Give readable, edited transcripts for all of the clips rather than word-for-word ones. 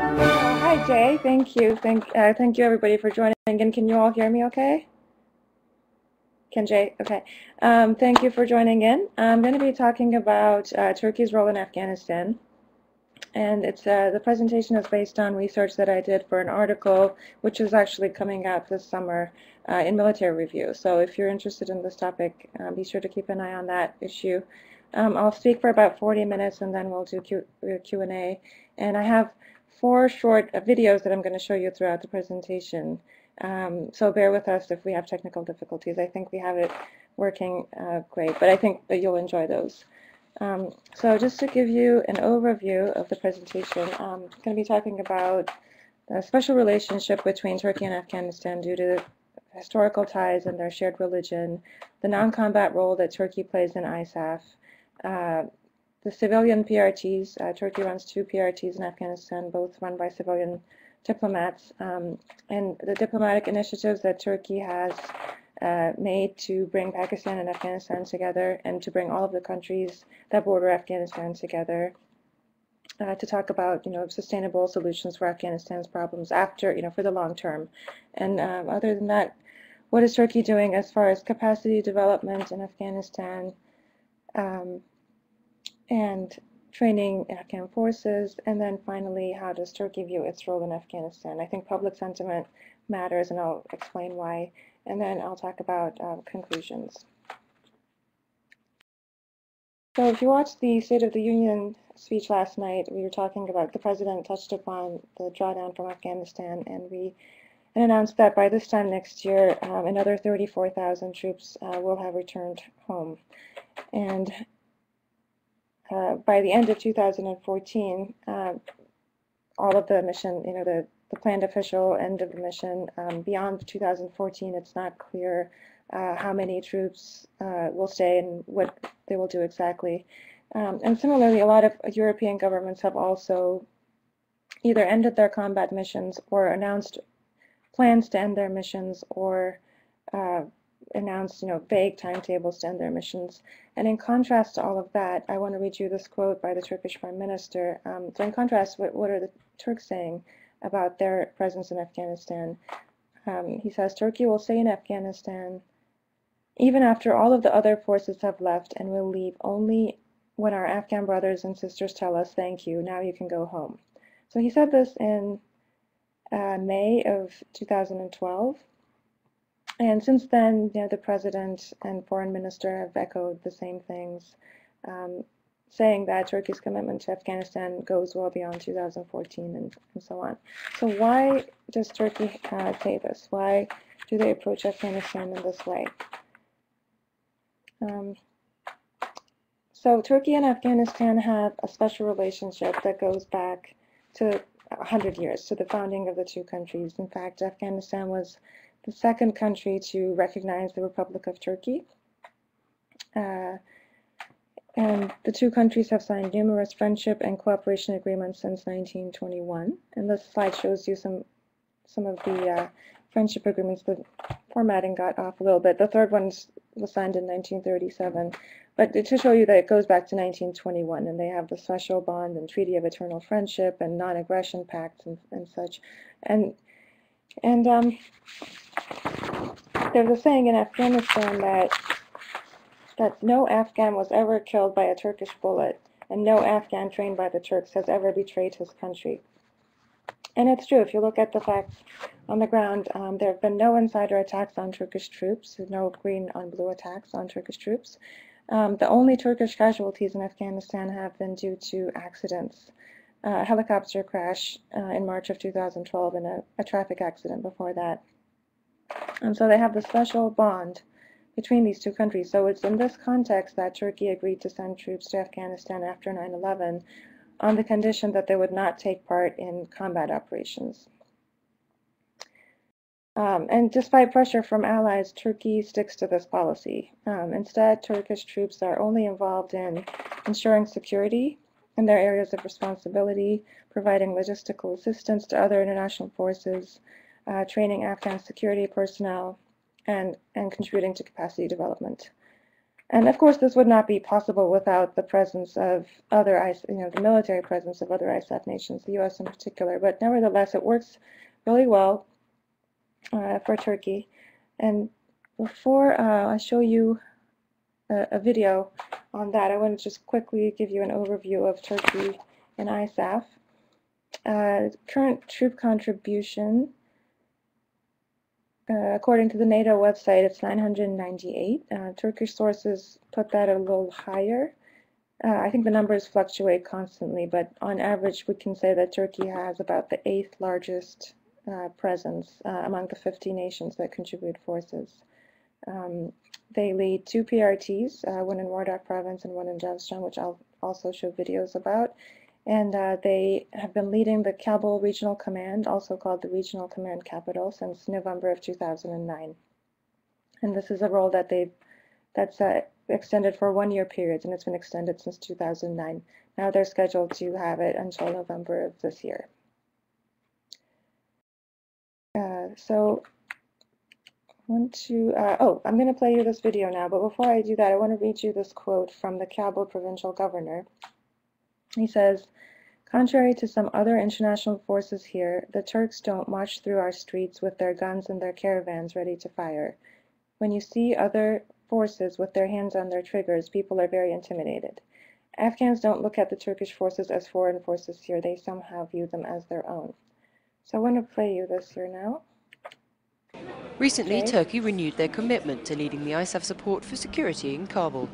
Hi, Jay. Thank you. Thank you, everybody, for joining. And can you all hear me okay? Can Jay? Okay. Thank you for joining in. I'm going to be talking about Turkey's role in Afghanistan. And it's the presentation is based on research that I did for an article, which is actually coming out this summer in Military Review. So if you're interested in this topic, be sure to keep an eye on that issue. I'll speak for about 40 minutes, and then we'll do Q&A. And I have 4 short videos that I'm going to show you throughout the presentation. So bear with us if we have technical difficulties. I think we have it working great, but I think that you'll enjoy those. So just to give you an overview of the presentation, I'm going to be talking about the special relationship between Turkey and Afghanistan due to the historical ties and their shared religion, the non-combat role that Turkey plays in ISAF, the civilian PRTs. Turkey runs 2 PRTs in Afghanistan, both run by civilian diplomats, and the diplomatic initiatives that Turkey has made to bring Pakistan and Afghanistan together and to bring all of the countries that border Afghanistan together, to talk about, sustainable solutions for Afghanistan's problems after, for the long term. And other than that, what is Turkey doing as far as capacity development in Afghanistan and training Afghan forces? And then finally, how does Turkey view its role in Afghanistan? I think public sentiment matters, and I'll explain why. And then I'll talk about conclusions. So if you watched the State of the Union speech last night, we were talking about, the president touched upon the drawdown from Afghanistan, and we announced that by this time next year, another 34,000 troops will have returned home. And by the end of 2014, all of the mission, the planned official end of the mission. Beyond 2014, it's not clear how many troops will stay and what they will do exactly. And similarly, a lot of European governments have also either ended their combat missions or announced plans to end their missions, or announced, vague timetables to end their missions. And in contrast to all of that, I want to read you this quote by the Turkish Prime Minister. So in contrast, what are the Turks saying about their presence in Afghanistan? He says, "Turkey will stay in Afghanistan even after all of the other forces have left, and will leave only when our Afghan brothers and sisters tell us, 'Thank you, now you can go home.'" So he said this in May of 2012. And since then, the president and foreign minister have echoed the same things, saying that Turkey's commitment to Afghanistan goes well beyond 2014 and so on. So why does Turkey say this? Why do they approach Afghanistan in this way? So Turkey and Afghanistan have a special relationship that goes back to 100 years, to the founding of the 2 countries. In fact, Afghanistan was the 2nd country to recognize the Republic of Turkey. And the 2 countries have signed numerous friendship and cooperation agreements since 1921. And this slide shows you some of the friendship agreements. The formatting got off a little bit. The 3rd one was signed in 1937. But to show you that it goes back to 1921, and they have the special bond and treaty of eternal friendship and non-aggression pact and such. And there's a saying in Afghanistan that no Afghan was ever killed by a Turkish bullet, and no Afghan trained by the Turks has ever betrayed his country. And it's true. If you look at the facts on the ground, there have been no insider attacks on Turkish troops, no green on blue attacks on Turkish troops. The only Turkish casualties in Afghanistan have been due to accidents. A helicopter crash in March of 2012 and a traffic accident before that. So they have the special bond between these 2 countries. So it's in this context that Turkey agreed to send troops to Afghanistan after 9/11 on the condition that they would not take part in combat operations. And despite pressure from allies, Turkey sticks to this policy. Instead, Turkish troops are only involved in ensuring security in their areas of responsibility, providing logistical assistance to other international forces, training Afghan security personnel, and contributing to capacity development. And of course, this would not be possible without the presence of other, the military presence of other ISAF nations, the U.S. in particular. But nevertheless, it works really well for Turkey. And before I show you a video on that, I want to just quickly give you an overview of Turkey and ISAF. Current troop contribution, according to the NATO website, it's 998. Turkish sources put that a little higher. I think the numbers fluctuate constantly, but on average we can say that Turkey has about the 8th largest presence among the 50 nations that contribute forces. They lead 2 PRTs, one in Wardak province and one in Jowzjan, which I'll also show videos about. And they have been leading the Kabul Regional Command, also called the Regional Command Capital, since November of 2009. And this is a role that that's extended for one-year periods, and it's been extended since 2009. Now they're scheduled to have it until November of this year. So I want to, I'm going to play you this video now, but before I do that, I want to read you this quote from the Kabul provincial governor. He says, "Contrary to some other international forces here, the Turks don't march through our streets with their guns and their caravans ready to fire. When you see other forces with their hands on their triggers, people are very intimidated. Afghans don't look at the Turkish forces as foreign forces here. They somehow view them as their own." So I want to play you this here now. Recently, Turkey renewed their commitment to leading the ISAF support for security in Kabul.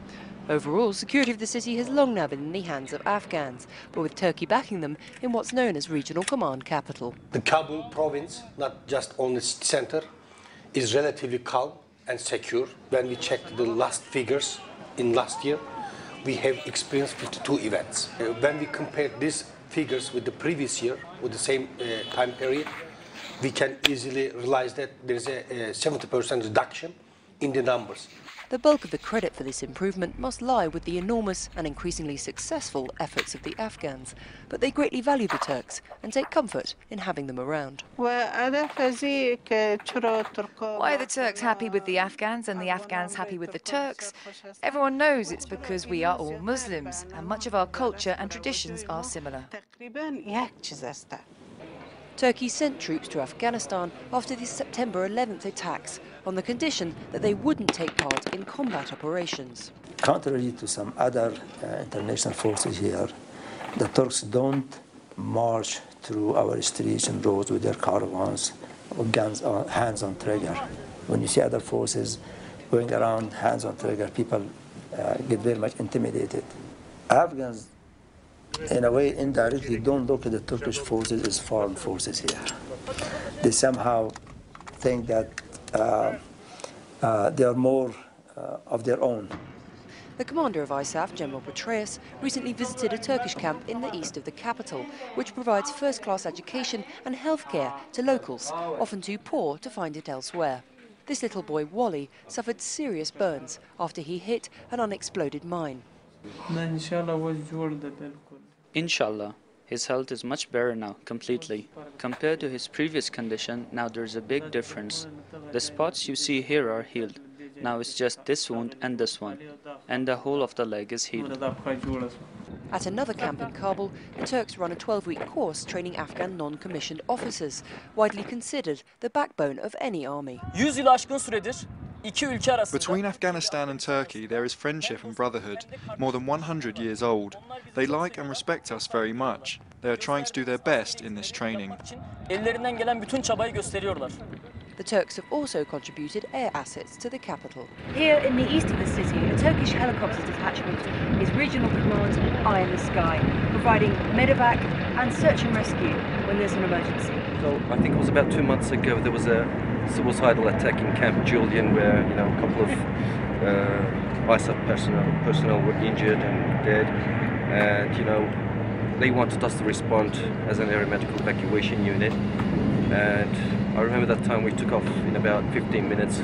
Overall, security of the city has long now been in the hands of Afghans, but with Turkey backing them in what's known as Regional Command Capital. The Kabul province, not just only center, is relatively calm and secure. When we checked the last figures in last year, we have experienced 52 events. When we compare these figures with the previous year, with the same time period, we can easily realize that there's a 70% reduction in the numbers. The bulk of the credit for this improvement must lie with the enormous and increasingly successful efforts of the Afghans, but they greatly value the Turks and take comfort in having them around. Why are the Turks happy with the Afghans and the Afghans happy with the Turks? Everyone knows it's because we are all Muslims and much of our culture and traditions are similar. Turkey sent troops to Afghanistan after the September 11th attacks on the condition that they wouldn't take part in combat operations. Contrary to some other international forces here, the Turks don't march through our streets and roads with their caravans or guns on, hands on trigger. When you see other forces going around hands on trigger, people get very much intimidated. Afghans, in a way, indirectly, don't look at the Turkish forces as foreign forces here. They somehow think that they are more of their own. The commander of ISAF, General Petraeus, recently visited a Turkish camp in the east of the capital, which provides first-class education and health care to locals, often too poor to find it elsewhere. This little boy, Wally, suffered serious burns after he hit an unexploded mine. Inshallah, his health is much better now, completely. Compared to his previous condition, now there's a big difference. The spots you see here are healed. Now it's just this wound and this one, and the whole of the leg is healed. At another camp in Kabul, the Turks run a 12-week course training Afghan non-commissioned officers, widely considered the backbone of any army. Between Afghanistan and Turkey, there is friendship and brotherhood, more than 100 years old. They like and respect us very much. They are trying to do their best in this training. The Turks have also contributed air assets to the capital. Here in the east of the city, a Turkish helicopter detachment is Regional Command's eye in the sky, providing medevac and search and rescue when there's an emergency. So I think it was about 2 months ago there was a suicidal attack in Camp Jowzjan, where a couple of ISAF personnel were injured and dead, and they wanted us to respond as an aeromedical evacuation unit. And I remember that time we took off in about 15 minutes,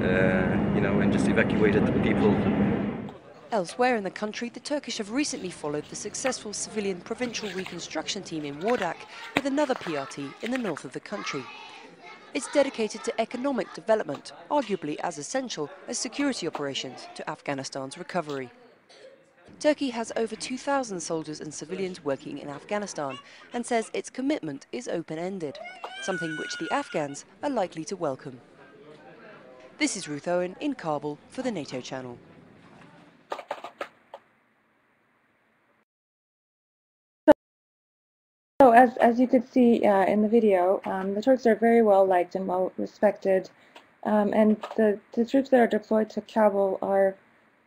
and just evacuated the people. Elsewhere in the country, the Turkish have recently followed the successful civilian provincial reconstruction team in Wardak with another PRT in the north of the country. It's dedicated to economic development, arguably as essential as security operations to Afghanistan's recovery. Turkey has over 2,000 soldiers and civilians working in Afghanistan and says its commitment is open-ended, something which the Afghans are likely to welcome. This is Ruth Owen in Kabul for the NATO Channel. So as you could see in the video, the Turks are very well liked and well respected, and the troops that are deployed to Kabul are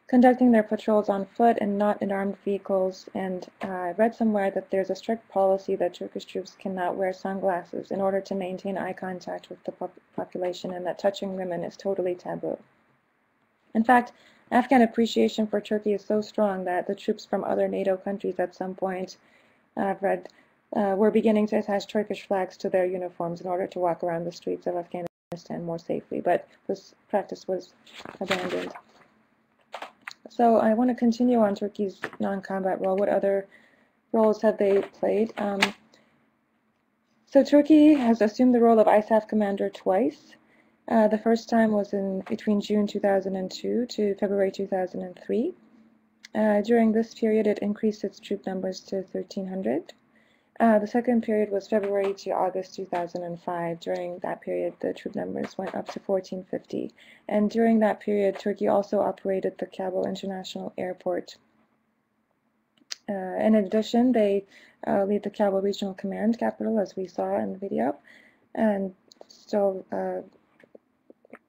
conducting their patrols on foot and not in armed vehicles. And I read somewhere that there's a strict policy that Turkish troops cannot wear sunglasses in order to maintain eye contact with the population, and that touching women is totally taboo. In fact, Afghan appreciation for Turkey is so strong that the troops from other NATO countries at some point, I've read, we're beginning to attach Turkish flags to their uniforms in order to walk around the streets of Afghanistan more safely, but this practice was abandoned. So I want to continue on Turkey's non-combat role. What other roles have they played? So Turkey has assumed the role of ISAF commander twice. The first time was in between June 2002 to February 2003. During this period, it increased its troop numbers to 1,300. The second period was February to August 2005. During that period, the troop numbers went up to 1,450. And during that period, Turkey also operated the Kabul International Airport. In addition, they lead the Kabul Regional Command capital, as we saw in the video, and still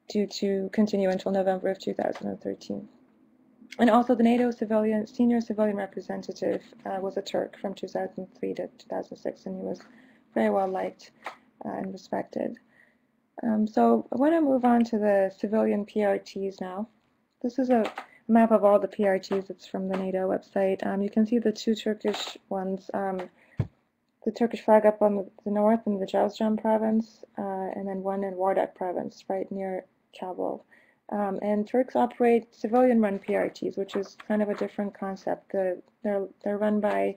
due to continue until November of 2013. And also, the NATO senior civilian representative was a Turk from 2003 to 2006, and he was very well liked and respected. So I want to move on to the civilian PRTs now. This is a map of all the PRTs. It's from the NATO website. You can see the two Turkish ones, the Turkish flag up on the north in the Jowzjan province, and then one in Wardak province, right near Kabul. And Turks operate civilian-run PRTs, which is kind of a different concept. They're run by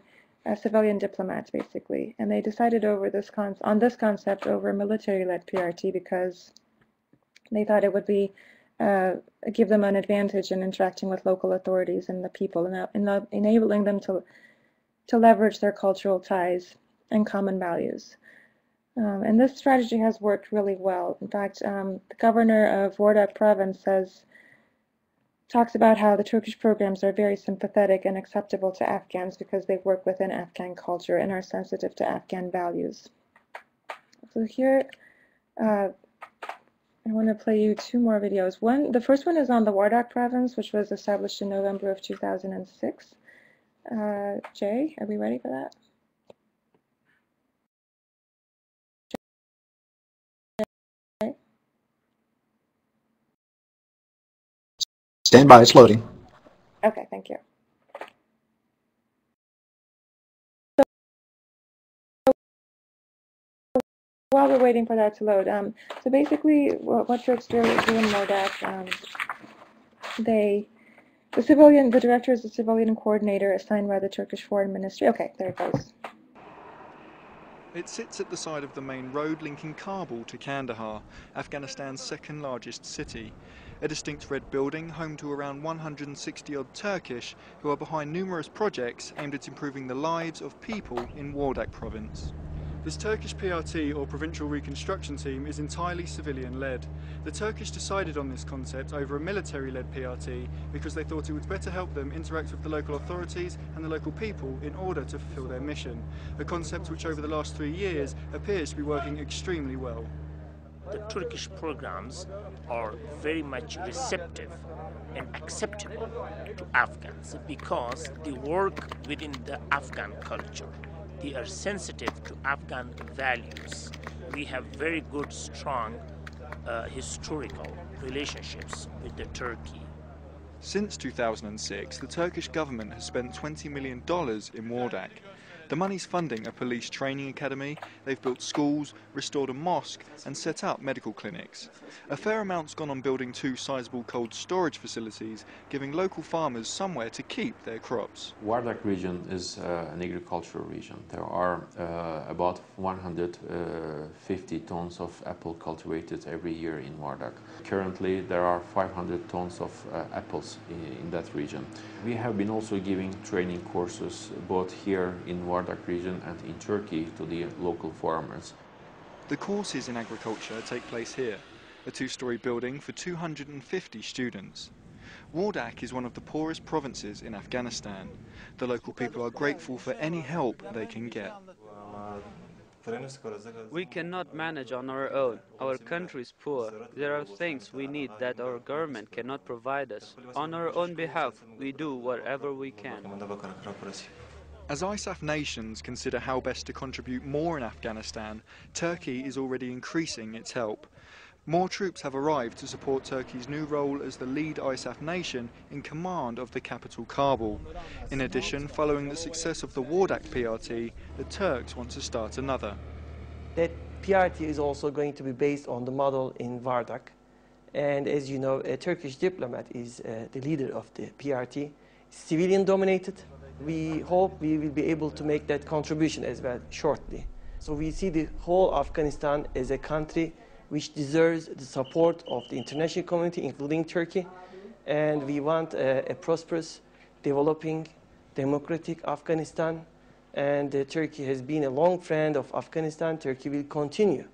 civilian diplomats, basically, and they decided over this on this concept over military-led PRT because they thought it would be give them an advantage in interacting with local authorities and the people, and enabling them to leverage their cultural ties and common values. And this strategy has worked really well. In fact, the governor of Wardak province talks about how the Turkish programs are very sympathetic and acceptable to Afghans because they work within Afghan culture and are sensitive to Afghan values. So here, I want to play you two more videos. The first one is on the Wardak province, which was established in November of 2006. Jay, are we ready for that? Stand by, it's loading. Okay, thank you. So while we're waiting for that to load, so basically what Turks do in Wardak, the director is the civilian coordinator assigned by the Turkish Foreign Ministry. Okay, there it goes. It sits at the side of the main road linking Kabul to Kandahar, Afghanistan's second largest city. A distinct red building home to around 160-odd Turkish who are behind numerous projects aimed at improving the lives of people in Wardak province. This Turkish PRT, or Provincial Reconstruction Team, is entirely civilian-led. The Turkish decided on this concept over a military-led PRT because they thought it would better help them interact with the local authorities and the local people in order to fulfill their mission, a concept which over the last 3 years appears to be working extremely well. The Turkish programs are very much receptive and acceptable to Afghans because they work within the Afghan culture. They are sensitive to Afghan values. We have very good, strong historical relationships with Turkey. Since 2006, the Turkish government has spent $20 million in Wardak. The money's funding a police training academy, they've built schools, restored a mosque and set up medical clinics. A fair amount's gone on building two sizable cold storage facilities, giving local farmers somewhere to keep their crops. Wardak region is an agricultural region. There are about 150 tons of apple cultivated every year in Wardak. Currently there are 500 tons of apples in that region. We have been also giving training courses both here in Wardak region and in Turkey to the local farmers. The courses in agriculture take place here, a two-storey building for 250 students. Wardak is one of the poorest provinces in Afghanistan. The local people are grateful for any help they can get. We cannot manage on our own. Our country is poor. There are things we need that our government cannot provide us. On our own behalf, we do whatever we can. As ISAF nations consider how best to contribute more in Afghanistan, Turkey is already increasing its help. More troops have arrived to support Turkey's new role as the lead ISAF nation in command of the capital Kabul. In addition, following the success of the Wardak PRT, the Turks want to start another. That PRT is also going to be based on the model in Wardak. And as you know, a Turkish diplomat is the leader of the PRT. It's civilian dominated. We hope we will be able to make that contribution as well shortly. So we see the whole Afghanistan as a country which deserves the support of the international community, including Turkey. And we want a prosperous, developing, democratic Afghanistan. And Turkey has been a long friend of Afghanistan. Turkey will continue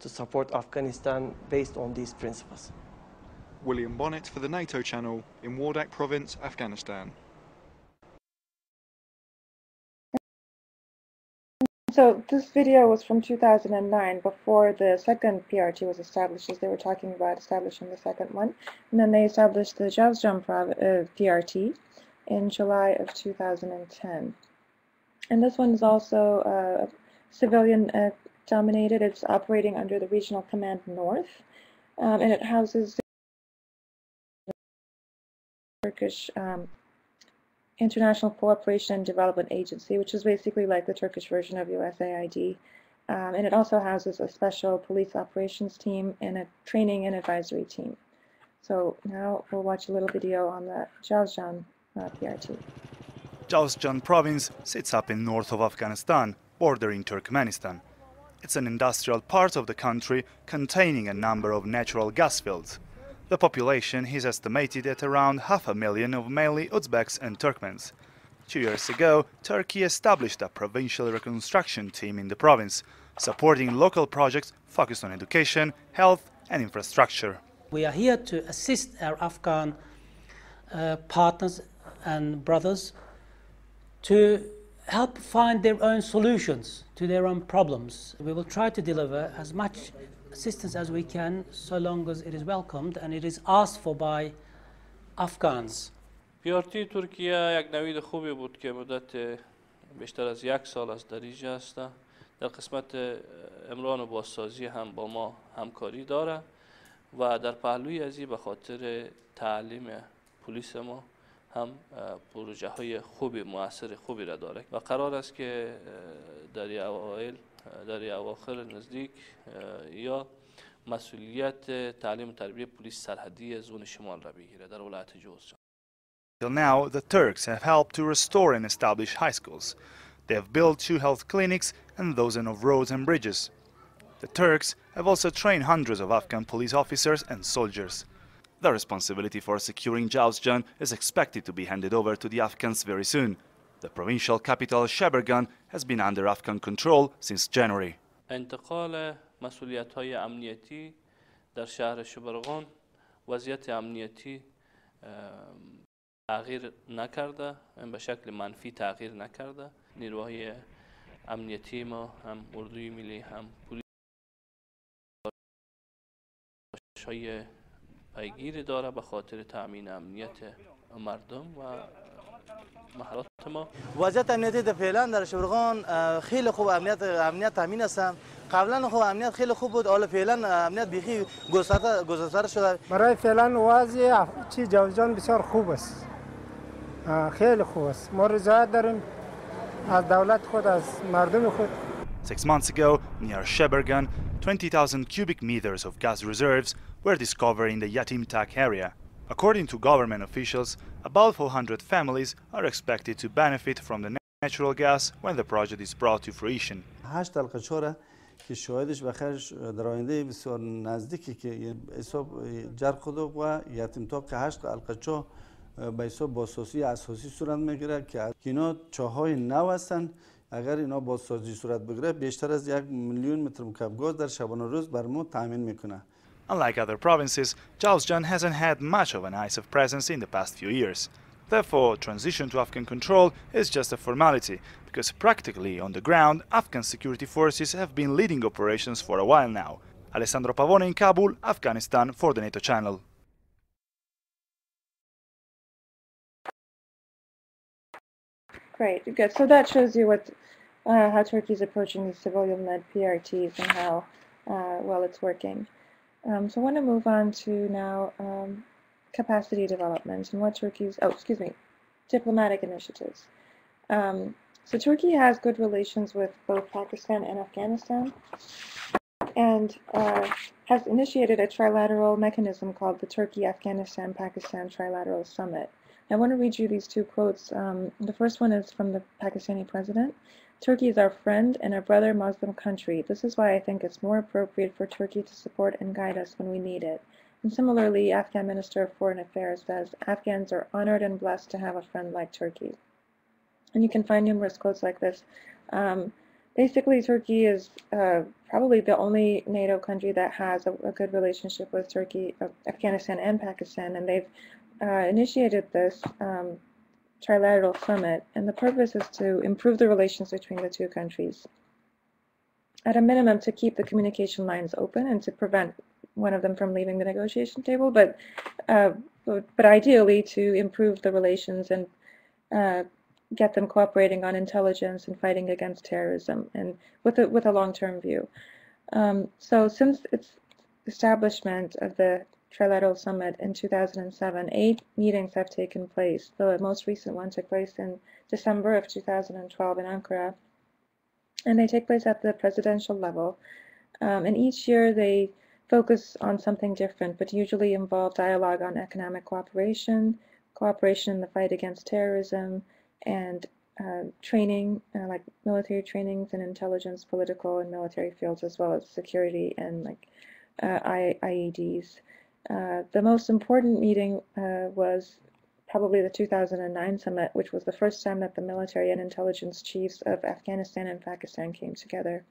to support Afghanistan based on these principles. William Bonnet for the NATO Channel in Wardak Province, Afghanistan. So this video was from 2009, before the second PRT was established, as they were talking about establishing the second one. And then they established the Jowzjan PRT in July of 2010. And this one is also civilian dominated. It's operating under the Regional Command North, and it houses the Turkish International Cooperation and Development Agency, which is basically like the Turkish version of USAID, and it also houses a special police operations team and a training and advisory team. So now we'll watch a little video on the Jowzjan PRT. Jowzjan province sits up in north of Afghanistan, bordering Turkmenistan. It's an industrial part of the country containing a number of natural gas fields. The population is estimated at around 500,000 of mainly Uzbeks and Turkmens. 2 years ago, Turkey established a provincial reconstruction team in the province, supporting local projects focused on education, health and infrastructure. We are here to assist our Afghan partners and brothers to help find their own solutions to their own problems. We will try to deliver as much assistance as we can, so long as it is welcomed and it is asked for by Afghans. PRT Turkiyeh یک نوید خوبی بود که مدت بیشتر از یک سال از دریجه است. در قسمت امران و بازسازی هم با ما همکاری داره و در پهلوی ازی به خاطر تعلیم پلیس ما هم پروژه های خوبی مؤثر خوبی را داره و قرار است که در اواخر نزدیک یا مسئولیت تعلیم و تربیت پلیس سرحدی زون شمال را بگیره در ولایت جوزجان. Till now, the Turks have helped to restore and establish high schools. They have built 2 health clinics and dozens of roads and bridges. The Turks have also trained hundreds of Afghan police officers and soldiers. The responsibility for securing Jowzjan is expected to be handed over to the Afghans very soon. The provincial capital, Sheberghan, has been under Afghan control since January. انتقال مسئولیت‌های امنیتی در شهر شبرغان وضعیت امنیتی تغییر نکرده، به شکل منفی تغییر نکرده. نیروهای امنیتی ما هم اردوی ملی هم پلیس‌های پیگیری داره به خاطر تأمین امنیت مردم و وضعیت امنیتی در فعلا در شبرغان خیلی خوب امنیت تامین است. قبلا خو امنیت خیلی خوب بود، حالا فعلا امنیت بیخی گسترده شده. برای فعلا وضع چی جوزجان بسیار خوب است، خیلی خوب است. ما رضایت داریم 6 months ago, near Sheberghan, 20,000 cubic meters of gas reserves were discovered in the Yatim Tak area. According to government officials, about 400 families are expected to benefit from the natural gas when the project is brought to fruition. Unlike other provinces, Jowzjan hasn't had much of an ISAF presence in the past few years. Therefore, transition to Afghan control is just a formality, because practically on the ground, Afghan security forces have been leading operations for a while now. Alessandro Pavone in Kabul, Afghanistan, for the NATO channel. Great, good. So that shows you what, how Turkey is approaching these civilian-led PRTs and how well it's working. So I want to move on to now capacity development and what Turkey's, diplomatic initiatives. So Turkey has good relations with both Pakistan and Afghanistan, and has initiated a trilateral mechanism called the Turkey-Afghanistan-Pakistan Trilateral Summit. I want to read you these two quotes. The first one is from the Pakistani president. "Turkey is our friend and a brother Muslim country. This is why I think it's more appropriate for Turkey to support and guide us when we need it." And similarly, Afghan Minister of Foreign Affairs says, "Afghans are honored and blessed to have a friend like Turkey." And you can find numerous quotes like this. Basically, Turkey is probably the only NATO country that has a good relationship with Turkey, Afghanistan and Pakistan, and they've initiated this trilateral summit, and the purpose is to improve the relations between the two countries. At a minimum, to keep the communication lines open and to prevent one of them from leaving the negotiation table, but ideally to improve the relations and get them cooperating on intelligence and fighting against terrorism, and with a long-term view. So since its establishment of the Trilateral Summit in 2007, 8 meetings have taken place. The most recent one took place in December of 2012 in Ankara, and they take place at the presidential level. And each year they focus on something different, but usually involve dialogue on economic cooperation, cooperation in the fight against terrorism, and training, like military trainings and intelligence, political and military fields, as well as security and like IEDs. The most important meeting was probably the 2009 summit, which was the first time that the military and intelligence chiefs of Afghanistan and Pakistan came together.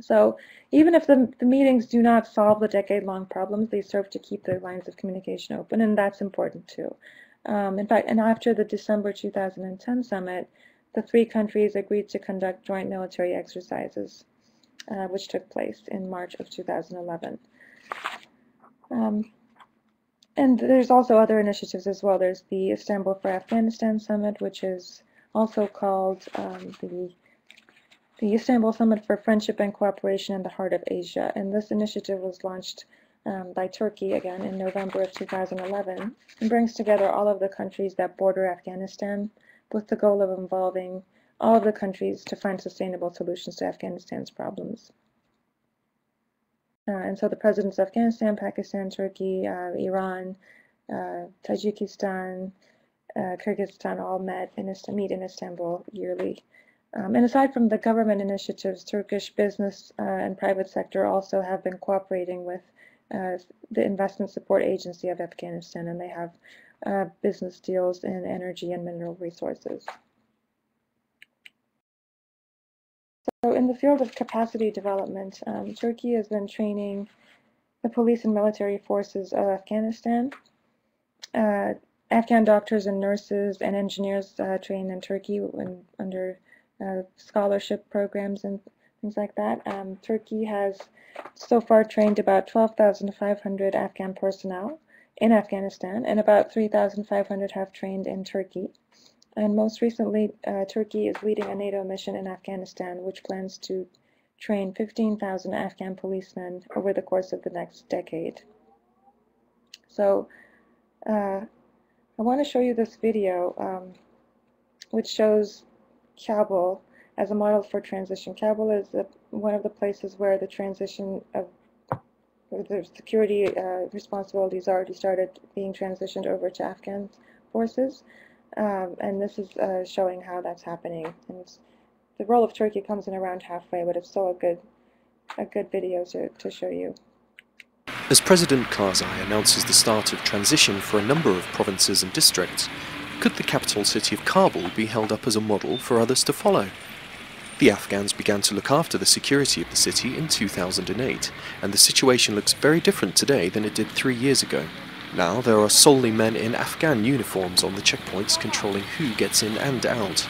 So even if the meetings do not solve the decade-long problems, they serve to keep their lines of communication open, and that's important too. In fact, and after the December 2010 summit, the three countries agreed to conduct joint military exercises, which took place in March of 2011. And there's also other initiatives as well. There's the Istanbul for Afghanistan Summit, which is also called the Istanbul Summit for Friendship and Cooperation in the Heart of Asia. And this initiative was launched by Turkey, again, in November of 2011, and brings together all of the countries that border Afghanistan with the goal of involving all of the countries to find sustainable solutions to Afghanistan's problems. And so the presidents of Afghanistan, Pakistan, Turkey, Iran, Tajikistan, Kyrgyzstan all met in meet in Istanbul yearly. And aside from the government initiatives, Turkish business and private sector also have been cooperating with the Investment Support Agency of Afghanistan, and they have business deals in energy and mineral resources. So in the field of capacity development, Turkey has been training the police and military forces of Afghanistan. Afghan doctors and nurses and engineers trained in Turkey under scholarship programs and things like that. Turkey has so far trained about 12,500 Afghan personnel in Afghanistan, and about 3,500 have trained in Turkey. And most recently, Turkey is leading a NATO mission in Afghanistan, which plans to train 15,000 Afghan policemen over the course of the next decade. So I want to show you this video, which shows Kabul as a model for transition. Kabul is one of the places where the transition of the security responsibilities already started being transitioned over to Afghan forces, and this is showing how that's happening. And the role of Turkey comes in around halfway, but it's still a good video to show you. As President Karzai announces the start of transition for a number of provinces and districts, could the capital city of Kabul be held up as a model for others to follow? The Afghans began to look after the security of the city in 2008, and the situation looks very different today than it did 3 years ago. Now there are solely men in Afghan uniforms on the checkpoints controlling who gets in and out,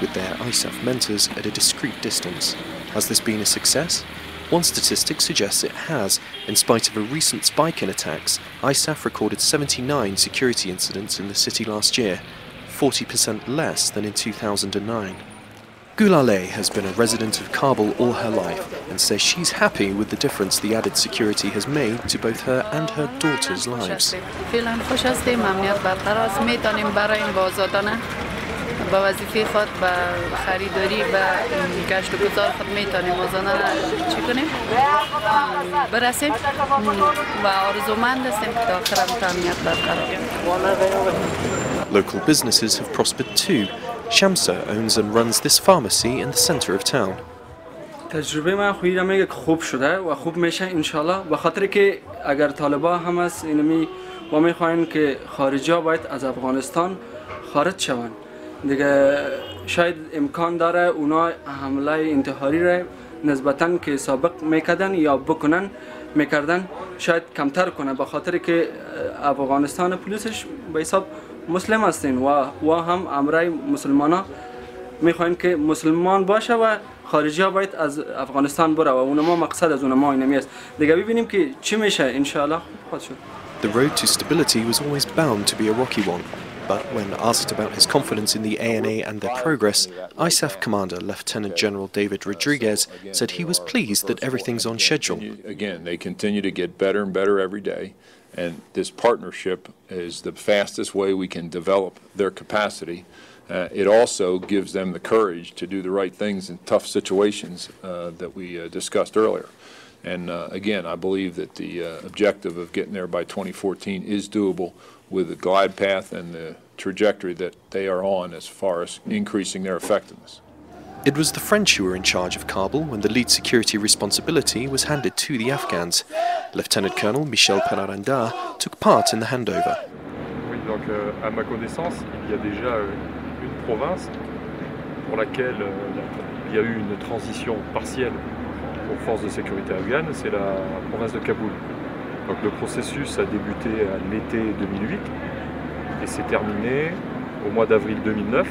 with their ISAF mentors at a discreet distance. Has this been a success? One statistic suggests it has. In spite of a recent spike in attacks, ISAF recorded 79 security incidents in the city last year, 40% less than in 2009. Gulaleh has been a resident of Kabul all her life and says she's happy with the difference the added security has made to both her and her daughter's lives. Local businesses have prospered too. Shamsa owns and runs this pharmacy in the center of town. مسلم هستین و هم امرای مسلمانا میخواین که مسلمان باشه و خارجی ها باید از افغانستان بره و اونما مقصد از اونما اینمی است دیگه ببینیم که چی میشه ان شاء الله خود شد. The road to stability was always bound to be a rocky one, but when asked about his confidence in the ANA and their progress, ISAF commander Lieutenant General David Rodriguez said he was pleased that everything's on schedule. Again, they continue to get better and better every day. And this partnership is the fastest way we can develop their capacity. It also gives them the courage to do the right things in tough situations that we discussed earlier. And again, I believe that the objective of getting there by 2014 is doable with the glide path and the trajectory that they are on as far as increasing their effectiveness. It was the French who were in charge of Kabul when the lead security responsibility was handed to the Afghans. Lieutenant Colonel Michel Peraranda took part in the handover. Oui, donc à ma connaissance, il y a déjà une province pour laquelle il y a eu une transition partielle aux forces de sécurité afghanes, c'est la province de Kaboul. Donc le processus a débuté à l'été 2008 et s'est terminé au mois d'avril 2009.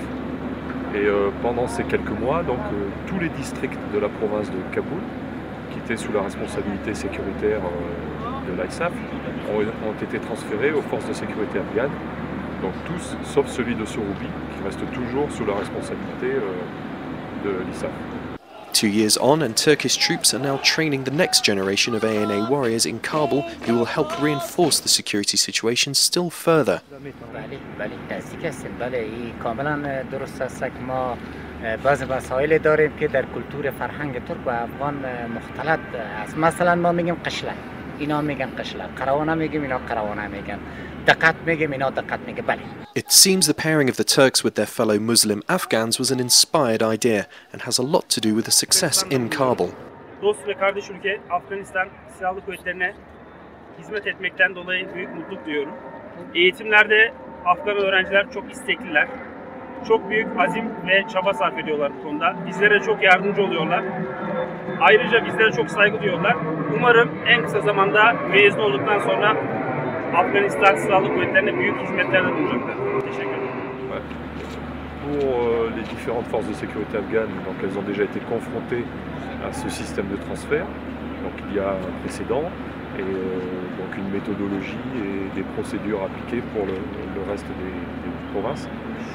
Et pendant ces quelques mois, donc, tous les districts de la province de Kaboul, qui étaient sous la responsabilité sécuritaire de l'ISAF, ont été transférés aux forces de sécurité afghanes. Donc tous, sauf celui de Soroubi, qui reste toujours sous la responsabilité de l'ISAF. 2 years on, and Turkish troops are now training the next generation of ANA warriors in Kabul who will help reinforce the security situation still further. It seems the pairing of the Turks with their fellow Muslim Afghans was an inspired idea and has a lot to do with the success in Kabul. Dost ve kardeş ülke Afganistan Silahlı Kuvvetlerine hizmet etmekten dolayı büyük mutluluk duyuyorum. Eğitimlerde Afgan öğrenciler çok istekliler. Çok büyük azim ve çaba sarf ediyorlar bu konuda. Bizlere çok yardımcı oluyorlar. Ayrıca bizlere çok saygı duyuyorlar. Umarım en kısa zamanda mezun olduktan sonra Afghanistan Silahlı Kuvvetleri'ne büyük hizmetlerde bulunacaklar. Teşekkür ederim. Pour les différentes forces de sécurité afghanes, donc elles ont déjà été confrontées à ce système de transfert. Donc il y a un précédent et donc une méthodologie et des procédures appliquées pour le reste des provinces.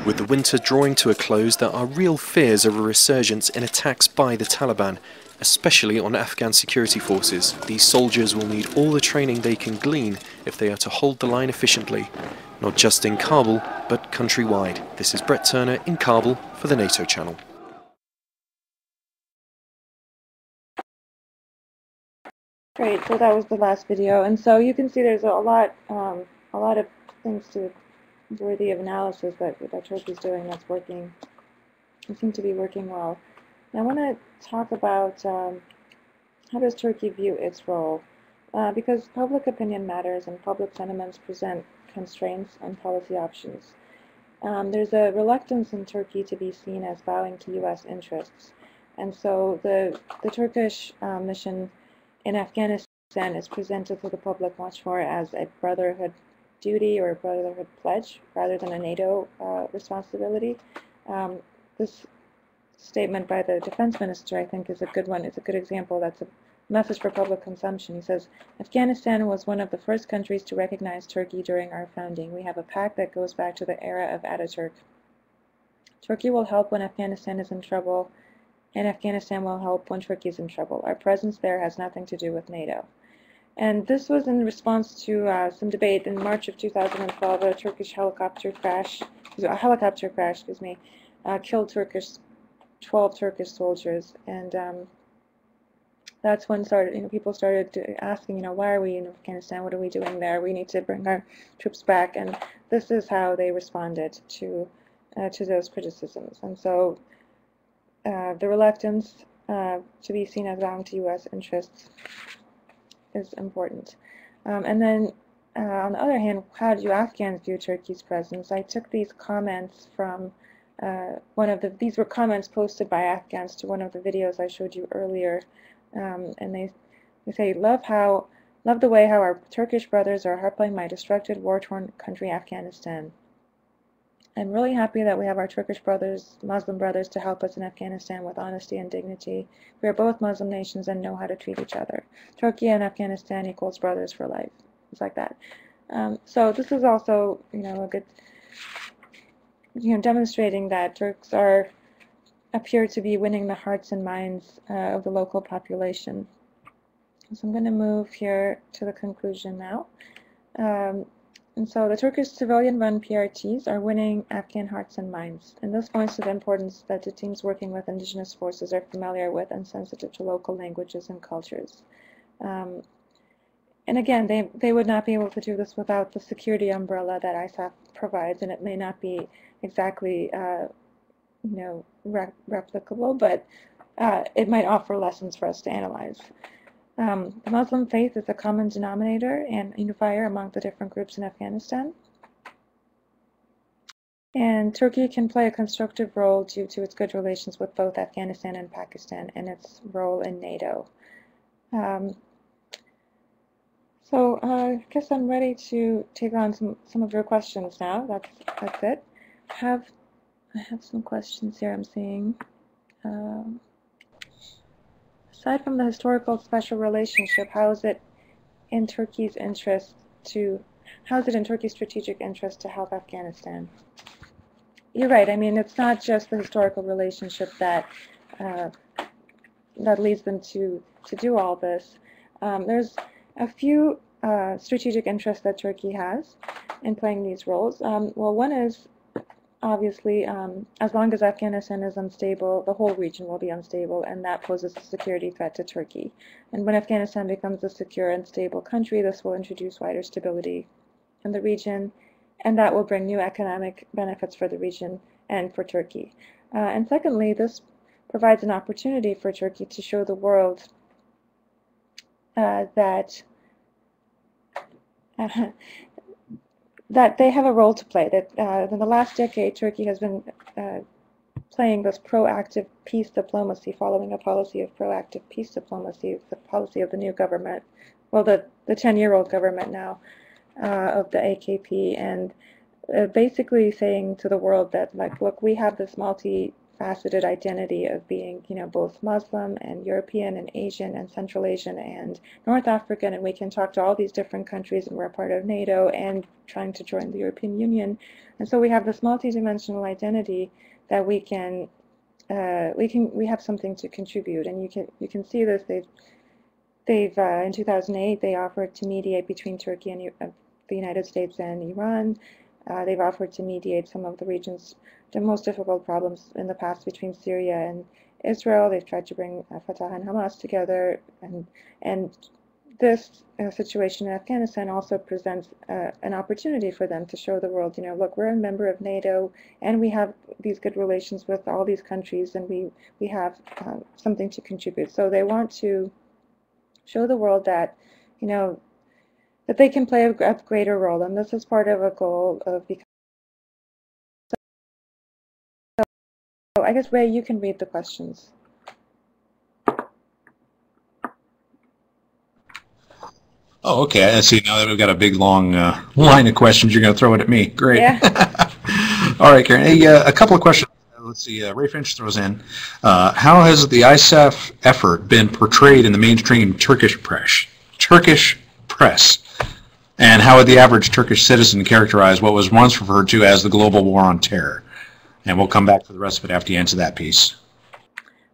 With the winter drawing to a close, there are real fears of a resurgence in attacks by the Taliban, especially on Afghan security forces. These soldiers will need all the training they can glean if they are to hold the line efficiently, not just in Kabul, but countrywide. This is Brett Turner in Kabul for the NATO Channel. Great. So that was the last video, and so you can see there's a lot of things worthy of analysis that Turkey's doing that's working. They seem to be working well. And I want to talk about how does Turkey view its role, because public opinion matters and public sentiments present constraints on policy options. There's a reluctance in Turkey to be seen as bowing to U.S. interests, and so the Turkish mission in Afghanistan is presented to the public much more as a brotherhood duty or a brotherhood pledge rather than a NATO responsibility. This statement by the defense minister, I think, is a good one. It's a good example. That's a message for public consumption. He says, Afghanistan was one of the first countries to recognize Turkey during our founding. We have a pact that goes back to the era of Atatürk. Turkey will help when Afghanistan is in trouble, and Afghanistan will help when Turkey is in trouble. Our presence there has nothing to do with NATO. And this was in response to some debate in March of 2012. A Turkish helicopter crash, killed 12 Turkish soldiers, and that's when people started asking, why are we in Afghanistan? What are we doing there? We need to bring our troops back. And this is how they responded to those criticisms. And so the reluctance to be seen as bound to U.S. interests is important. And then, on the other hand, how do Afghans view Turkey's presence? I took these comments from these were comments posted by Afghans to one of the videos I showed you earlier, and they say, love the way how our Turkish brothers are helping my destructed, war-torn country Afghanistan. I'm really happy that we have our Turkish brothers, Muslim brothers, to help us in Afghanistan with honesty and dignity. We are both Muslim nations and know how to treat each other. Turkey and Afghanistan equals brothers for life. It's like that. So this is also, a good, demonstrating that Turks appear to be winning the hearts and minds of the local population. So I'm going to move here to the conclusion now. And so the Turkish civilian-run PRTs are winning Afghan hearts and minds, and this points to the importance that the teams working with indigenous forces are familiar with and sensitive to local languages and cultures. And again, they would not be able to do this without the security umbrella that ISAF provides, and it may not be exactly, replicable, but it might offer lessons for us to analyze. The Muslim faith is a common denominator and unifier among the different groups in Afghanistan. And Turkey can play a constructive role due to its good relations with both Afghanistan and Pakistan and its role in NATO. So I guess I'm ready to take on some of your questions now. That's it. I have some questions here I'm seeing. Aside from the historical special relationship, how is it in Turkey's strategic interest to help Afghanistan? You're right. I mean, it's not just the historical relationship that leads them to do all this. There's a few strategic interests that Turkey has in playing these roles. Well, one is, obviously, as long as Afghanistan is unstable, the whole region will be unstable, and that poses a security threat to Turkey. And when Afghanistan becomes a secure and stable country, this will introduce wider stability in the region, and that will bring new economic benefits for the region and for Turkey. And secondly, this provides an opportunity for Turkey to show the world that they have a role to play, that in the last decade Turkey has been playing this proactive peace diplomacy, following a policy of proactive peace diplomacy, the policy of the new government, well, the 10-year-old government now of the AKP, and basically saying to the world that, look, we have this multifaceted identity of being, both Muslim and European and Asian and Central Asian and North African, and we can talk to all these different countries, and we're a part of NATO and trying to join the European Union, and so we have this multidimensional identity that we have something to contribute, and you can see this. They've in 2008 they offered to mediate between Turkey and the United States and Iran. They've offered to mediate some of the region's most difficult problems in the past between Syria and Israel. They've tried to bring Fatah and Hamas together, and this situation in Afghanistan also presents an opportunity for them to show the world, you know, look, we're a member of NATO and we have these good relations with all these countries, and we have something to contribute. So they want to show the world that, you know, that they can play a greater role, and this is part of a goal of becoming. So I guess, Ray, you can read the questions. Oh, okay. I see. Now that we've got a big, long line of questions, you're going to throw it at me. Great. Yeah. All right, Karen. Hey, a couple of questions. Let's see. Ray Finch throws in. How has the ISAF effort been portrayed in the mainstream Turkish press? And how would the average Turkish citizen characterize what was once referred to as the global war on terror? And we'll come back to the rest of it after you answer that piece.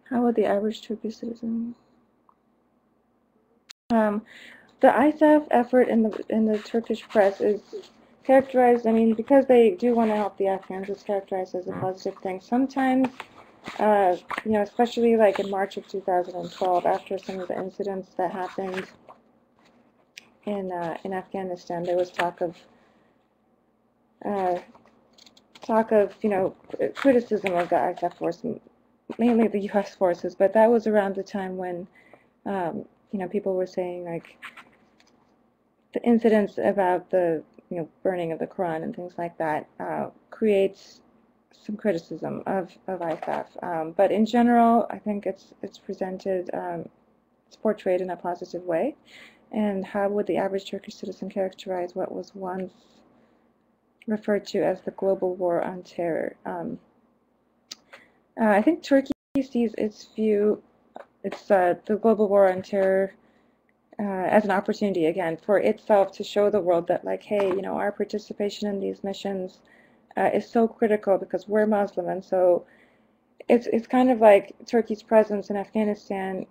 How would the average Turkish citizen? The ISAF effort in the Turkish press is characterized, I mean, because they do want to help the Afghans, it's characterized as a positive thing. Sometimes, you know, especially like in March of 2012, after some of the incidents that happened in Afghanistan, there was talk of, you know, criticism of the ISAF force, mainly the U.S. forces, but that was around the time when, you know, people were saying like, the incidents about the, you know, burning of the Quran and things like that creates some criticism of ISAF. But in general, I think it's presented, it's portrayed in a positive way. And how would the average Turkish citizen characterize what was once referred to as the global war on terror? I think Turkey sees the global war on terror as an opportunity, again, for itself to show the world that, like, hey, you know, our participation in these missions is so critical because we're Muslim, and so it's kind of like Turkey's presence in Afghanistan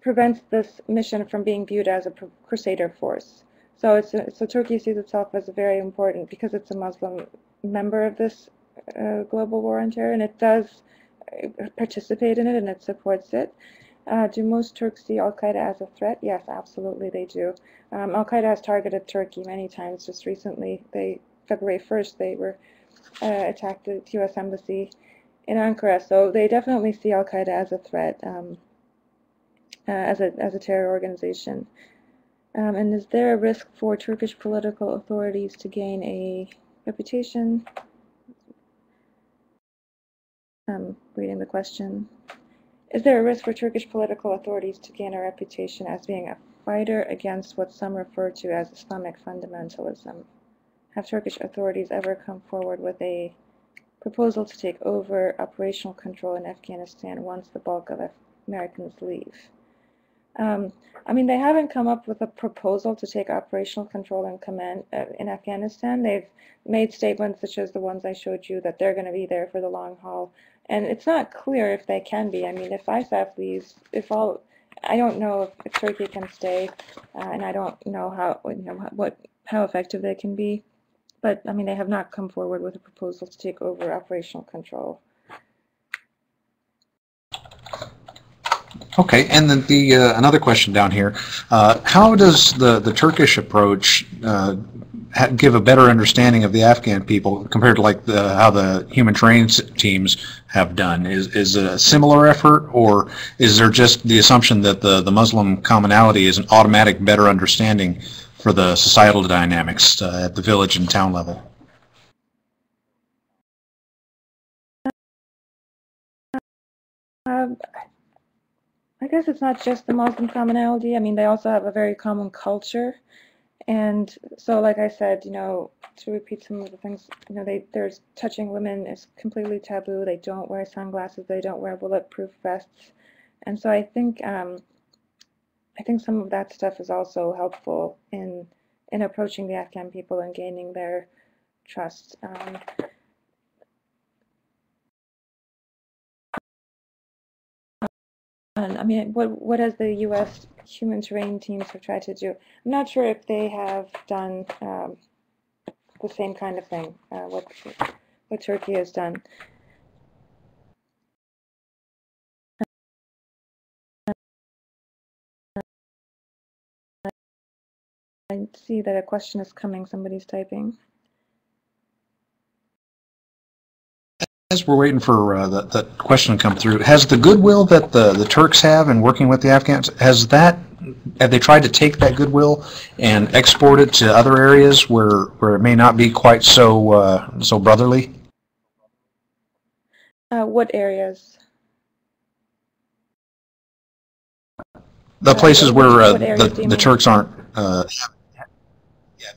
prevents this mission from being viewed as a crusader force. So so Turkey sees itself as very important because it's a Muslim member of this global war on terror, and it does participate in it, and it supports it. Do most Turks see al-Qaeda as a threat? Yes, absolutely they do. Al-Qaeda has targeted Turkey many times. Just recently, February 1st, they were attacked the U.S. Embassy in Ankara. So they definitely see al-Qaeda as a threat, as a terror organization. And is there a risk for Turkish political authorities to gain a reputation? I'm reading the question. Is there a risk for Turkish political authorities to gain a reputation as being a fighter against what some refer to as Islamic fundamentalism? Have Turkish authorities ever come forward with a proposal to take over operational control in Afghanistan once the bulk of Americans leave? I mean, they haven't come up with a proposal to take operational control and command in Afghanistan. They've made statements such as the ones I showed you that they're going to be there for the long haul. And it's not clear if they can be. I mean, if ISAF leaves, I don't know if Turkey can stay, and I don't know how effective they can be. But I mean, they have not come forward with a proposal to take over operational control. Okay, and then another question down here: how does the Turkish approach give a better understanding of the Afghan people compared to like how the human terrain teams have done? Is it a similar effort, or is there just the assumption that the Muslim commonality is an automatic better understanding for the societal dynamics at the village and town level? I guess it's not just the Muslim commonality. I mean, they also have a very common culture. And so, like I said, you know, to repeat some of the things, you know, there's touching women is completely taboo. They don't wear sunglasses. They don't wear bulletproof vests. And so I think some of that stuff is also helpful in approaching the Afghan people and gaining their trust. I mean, what has the U.S. human terrain teams have tried to do? I'm not sure if they have done the same kind of thing, what Turkey has done. I see that a question is coming, somebody's typing. As we're waiting for that question to come through, has the goodwill that the Turks have in working with the Afghans, have they tried to take that goodwill and export it to other areas where it may not be quite so so brotherly? What areas? The places where the Turks aren't.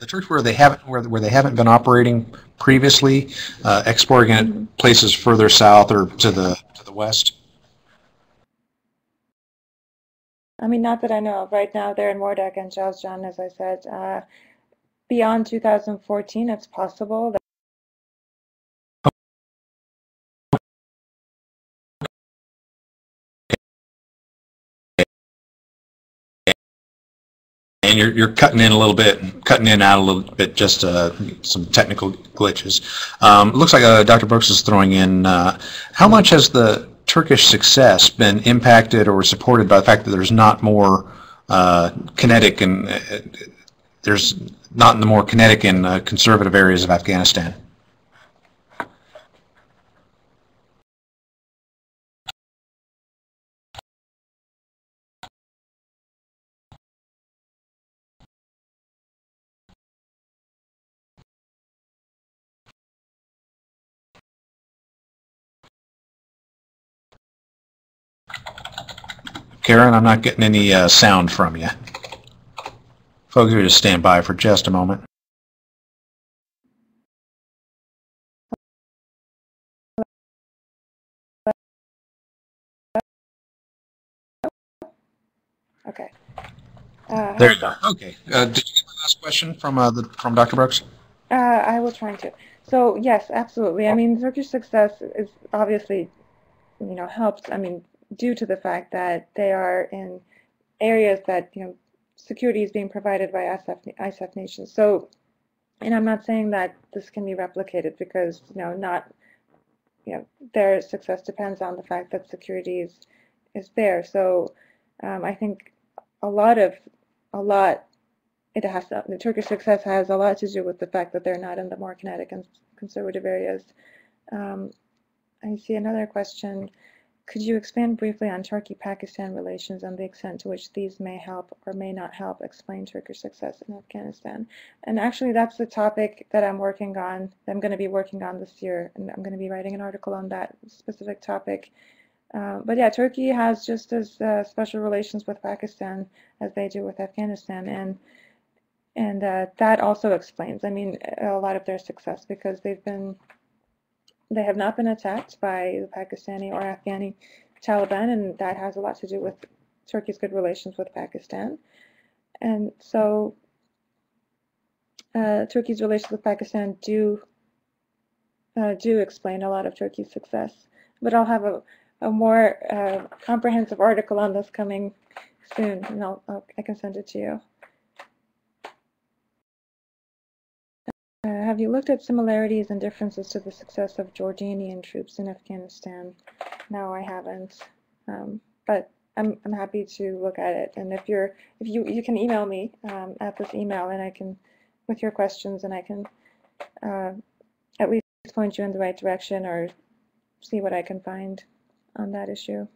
The Turks where they haven't been operating previously, exporting it places further south or to the west. I mean, not that I know of. Right now, they're in Wardak and Jowzjan, as I said. Beyond 2014, it's possible. And you're cutting in a little bit, cutting in out a little bit, just some technical glitches. Looks like Dr. Brooks is throwing in, how much has the Turkish success been impacted or supported by the fact that there's not more kinetic and there's not in the more kinetic and conservative areas of Afghanistan? Karen, I'm not getting any sound from you. Folks, just stand by for just a moment. Okay. There you go. Okay. Did you get my last question from Dr. Brooks? I was trying to. So yes, absolutely. I mean, Turkish success is obviously, you know, helped. I mean, due to the fact that they are in areas that, you know, security is being provided by ISAF nations. So, and I'm not saying that this can be replicated because, you know, not, you know, their success depends on the fact that security is there. So I think the Turkish success has a lot to do with the fact that they're not in the more kinetic and conservative areas. I see another question. Could you expand briefly on Turkey-Pakistan relations and the extent to which these may help or may not help explain Turkish success in Afghanistan? And actually, that's the topic that I'm working on, that I'm going to be working on this year, and I'm going to be writing an article on that specific topic. But yeah, Turkey has just as special relations with Pakistan as they do with Afghanistan, and that also explains, I mean, a lot of their success because they have not been attacked by the Pakistani or Afghani Taliban, and that has a lot to do with Turkey's good relations with Pakistan. And so Turkey's relations with Pakistan do explain a lot of Turkey's success. But I'll have a more comprehensive article on this coming soon, and I can send it to you. Have you looked at similarities and differences to the success of Jordanian troops in Afghanistan? No, I haven't, but I'm happy to look at it. And if you can email me at this email, and I can, with your questions, and I can at least point you in the right direction or see what I can find on that issue.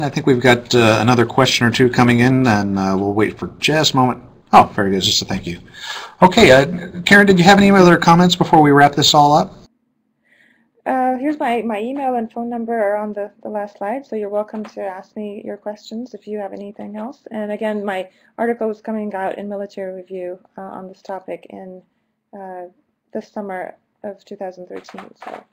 I think we've got another question or two coming in, and we'll wait for just a moment. Oh, very good. Just a thank you. Okay, Karen, did you have any other comments before we wrap this all up? Here's my email and phone number are on the last slide, so you're welcome to ask me your questions if you have anything else. And again, my article is coming out in Military Review on this topic in the summer of 2013. So.